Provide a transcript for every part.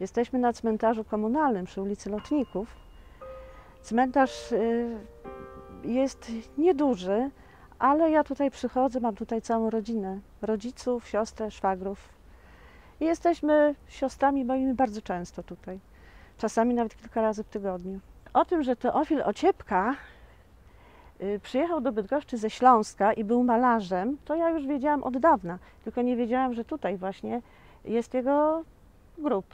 Jesteśmy na cmentarzu komunalnym przy ulicy Lotników. Cmentarz jest nieduży, ale ja tutaj przychodzę, mam tutaj całą rodzinę. Rodziców, siostrę, szwagrów. I jesteśmy siostrami moimi bardzo często tutaj. Czasami nawet kilka razy w tygodniu. O tym, że Teofil Ociepka przyjechał do Bydgoszczy ze Śląska i był malarzem, to ja już wiedziałam od dawna. Tylko nie wiedziałam, że tutaj właśnie jest jego grób.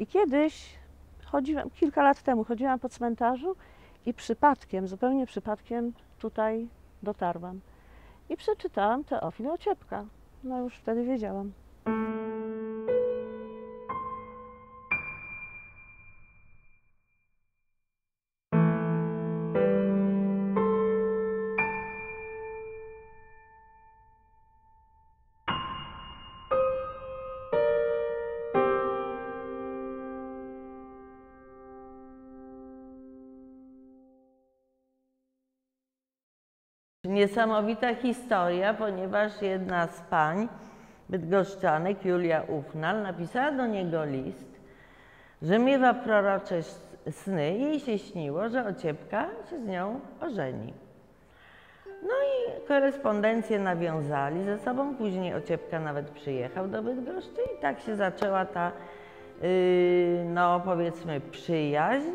I kiedyś, kilka lat temu, chodziłam po cmentarzu i przypadkiem, zupełnie przypadkiem tutaj dotarłam. I przeczytałam Teofil Ociepka. No już wtedy wiedziałam. Niesamowita historia, ponieważ jedna z pań bydgoszczanek, Julia Ufnal, napisała do niego list, że miewa prorocze sny i jej się śniło, że Ociepka się z nią ożeni. No i korespondencję nawiązali ze sobą, później Ociepka nawet przyjechał do Bydgoszczy i tak się zaczęła ta, no powiedzmy, przyjaźń,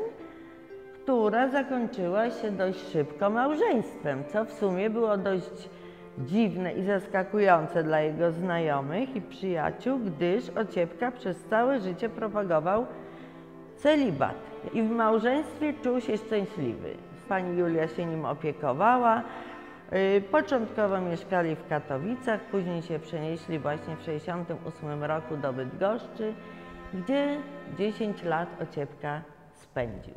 która zakończyła się dość szybko małżeństwem, co w sumie było dość dziwne i zaskakujące dla jego znajomych i przyjaciół, gdyż Ociepka przez całe życie propagował celibat i w małżeństwie czuł się szczęśliwy. Pani Julia się nim opiekowała. Początkowo mieszkali w Katowicach, później się przenieśli właśnie w 1968 roku do Bydgoszczy, gdzie 10 lat Ociepka spędził.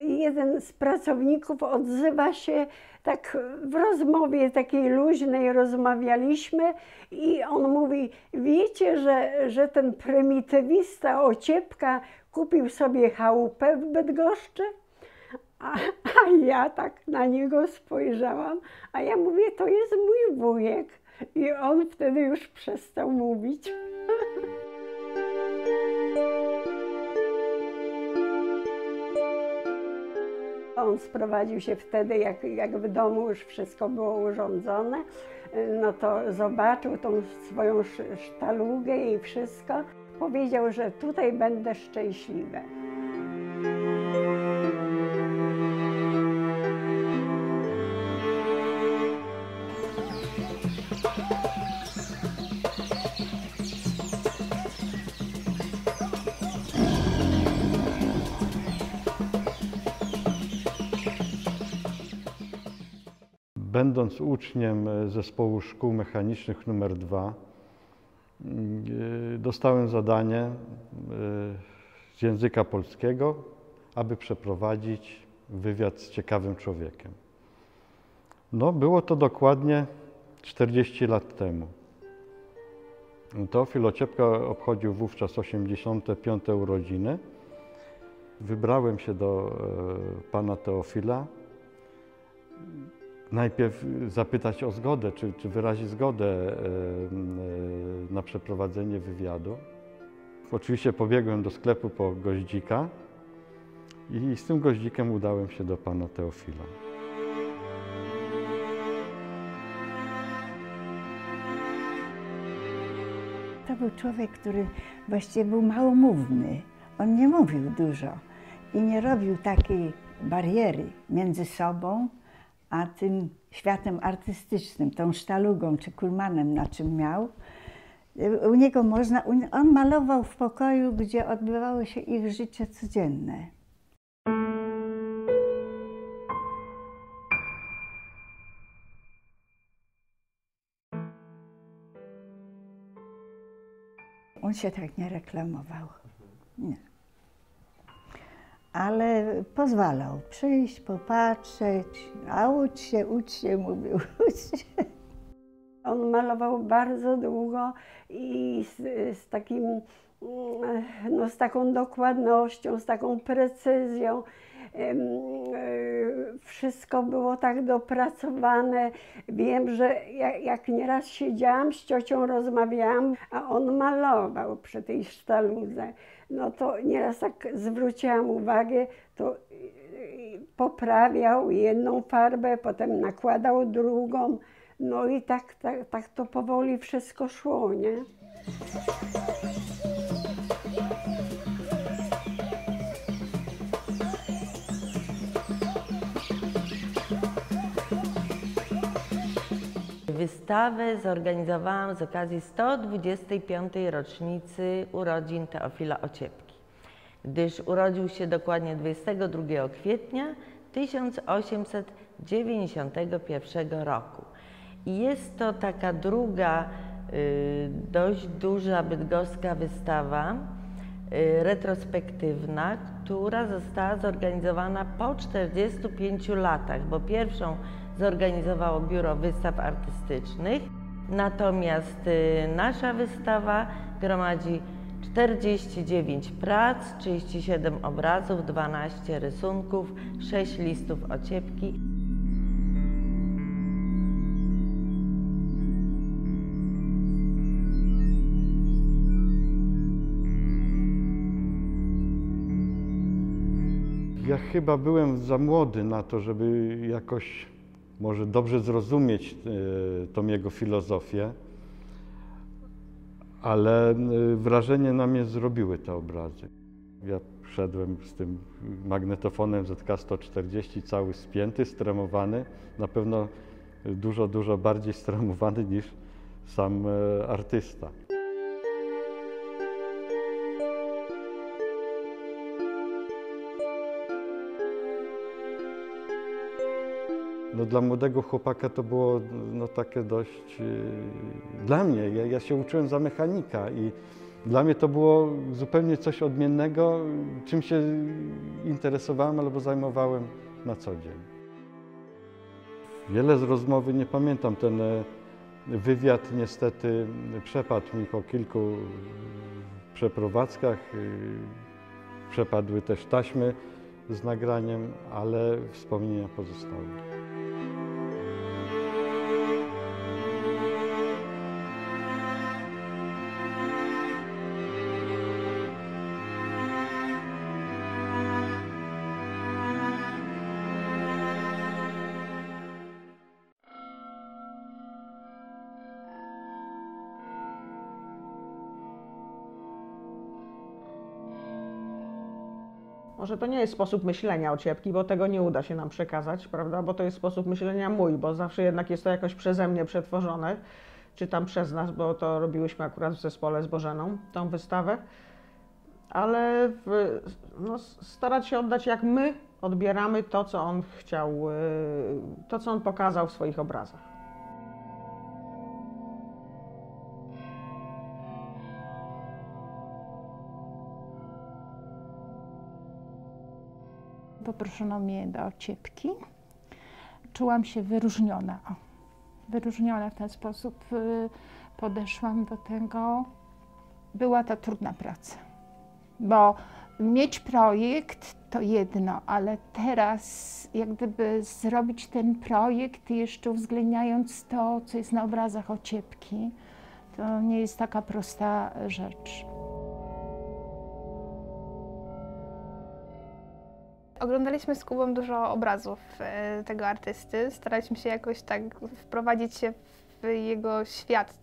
Jeden z pracowników odzywa się, tak w rozmowie takiej luźnej rozmawialiśmy i on mówi, wiecie, że ten prymitywista Ociepka kupił sobie chałupę w Bydgoszczy? A ja tak na niego spojrzałam, a ja mówię, to jest mój wujek. I on wtedy już przestał mówić. On sprowadził się wtedy, jak w domu już wszystko było urządzone, no to zobaczył tą swoją sztalugę i wszystko. Powiedział, że tutaj będę szczęśliwy. Będąc uczniem Zespołu Szkół Mechanicznych nr 2, dostałem zadanie z języka polskiego, aby przeprowadzić wywiad z ciekawym człowiekiem. No, było to dokładnie 40 lat temu. Teofil Ociepka obchodził wówczas 85. urodziny. Wybrałem się do pana Teofila. Najpierw zapytać o zgodę, czy wyrazi zgodę na przeprowadzenie wywiadu. Oczywiście pobiegłem do sklepu po goździka i z tym goździkiem udałem się do pana Teofila. To był człowiek, który właściwie był małomówny. On nie mówił dużo i nie robił takiej bariery między sobą a tym światem artystycznym, tą sztalugą czy kulmanem, na czym miał. U niego można, on malował w pokoju, gdzie odbywało się ich życie codzienne. On się tak nie reklamował, nie. Ale pozwalał przyjść, popatrzeć, a ucz się, mówił, ucz się. On malował bardzo długo i z takim, no, z taką dokładnością, z taką precyzją. Wszystko było tak dopracowane. Wiem, że jak nieraz siedziałam z ciocią, rozmawiałam, a on malował przy tej sztaludze. No to nieraz tak zwróciłam uwagę, to poprawiał jedną farbę, potem nakładał drugą. No i tak to powoli wszystko szło, nie? Wystawę zorganizowałam z okazji 125. rocznicy urodzin Teofila Ociepki, gdyż urodził się dokładnie 22 kwietnia 1891 roku. I jest to taka druga, dość duża bydgoska wystawa retrospektywna, która została zorganizowana po 45 latach, bo pierwszą zorganizowało Biuro Wystaw Artystycznych. Natomiast nasza wystawa gromadzi 49 prac, 37 obrazów, 12 rysunków, 6 listów Ociepki. Ja chyba byłem za młody na to, żeby jakoś może dobrze zrozumieć tą jego filozofię, ale wrażenie na mnie zrobiły te obrazy. Ja szedłem z tym magnetofonem ZK 140 cały spięty, stremowany, na pewno dużo bardziej stremowany niż sam artysta. No, dla młodego chłopaka to było, no, takie dość... Dla mnie, ja się uczyłem za mechanika i dla mnie to było zupełnie coś odmiennego, czym się interesowałem albo zajmowałem na co dzień. Wiele z rozmowy nie pamiętam, ten wywiad niestety przepadł mi po kilku przeprowadzkach, przepadły też taśmy z nagraniem, ale wspomnienia pozostały. Może to nie jest sposób myślenia Ociepki, bo tego nie uda się nam przekazać, prawda? Bo to jest sposób myślenia mój, bo zawsze jednak jest to jakoś przeze mnie przetworzone, czy tam przez nas, bo to robiłyśmy akurat w zespole z Bożeną, tą wystawę. Ale no, starać się oddać, jak my odbieramy to, co on chciał, to, co on pokazał w swoich obrazach. poproszono mnie do Ociepki. Czułam się wyróżniona. O, wyróżniona w ten sposób podeszłam do tego. Była to trudna praca, bo mieć projekt to jedno, ale teraz jak gdyby zrobić ten projekt jeszcze uwzględniając to, co jest na obrazach Ociepki, to nie jest taka prosta rzecz. Oglądaliśmy z Kubą dużo obrazów tego artysty. Staraliśmy się jakoś tak wprowadzić się w jego świat,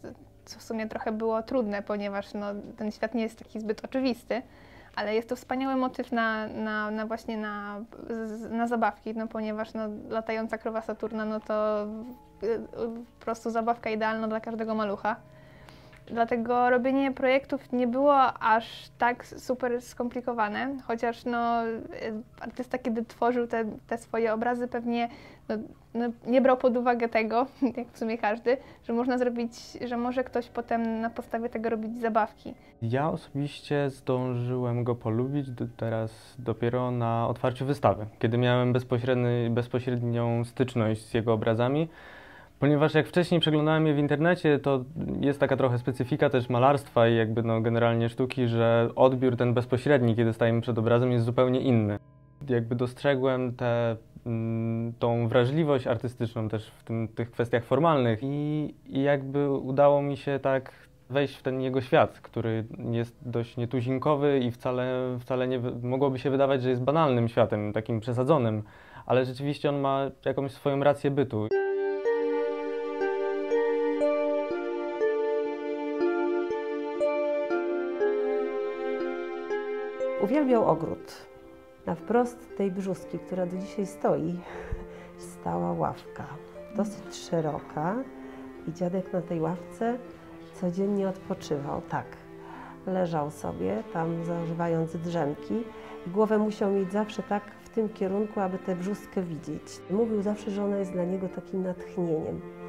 co w sumie trochę było trudne, ponieważ no, ten świat nie jest taki zbyt oczywisty. Ale jest to wspaniały motyw na zabawki, no, ponieważ no, latająca krowa Saturna no, to po prostu zabawka idealna dla każdego malucha. Dlatego robienie projektów nie było aż tak super skomplikowane, chociaż no, artysta, kiedy tworzył te swoje obrazy, pewnie nie brał pod uwagę tego, jak w sumie każdy, że można zrobić, że może ktoś potem na podstawie tego robić zabawki. Ja osobiście zdążyłem go polubić teraz dopiero na otwarciu wystawy, kiedy miałem bezpośrednią styczność z jego obrazami. Ponieważ jak wcześniej przeglądałem je w internecie, to jest taka trochę specyfika też malarstwa i jakby no generalnie sztuki, że odbiór ten bezpośredni, kiedy stajemy przed obrazem, jest zupełnie inny. Jakby dostrzegłem tą wrażliwość artystyczną też w tych kwestiach formalnych i jakby udało mi się tak wejść w ten jego świat, który jest dość nietuzinkowy i wcale nie mogłoby się wydawać, że jest banalnym światem, takim przesadzonym, ale rzeczywiście on ma jakąś swoją rację bytu. Uwielbiał ogród. Na wprost tej brzuski, która do dzisiaj stoi, stała ławka. Dosyć szeroka i dziadek na tej ławce codziennie odpoczywał. Tak, leżał sobie tam, zażywając drzemki. Głowę musiał mieć zawsze tak w tym kierunku, aby tę brzuskę widzieć. Mówił zawsze, że ona jest dla niego takim natchnieniem.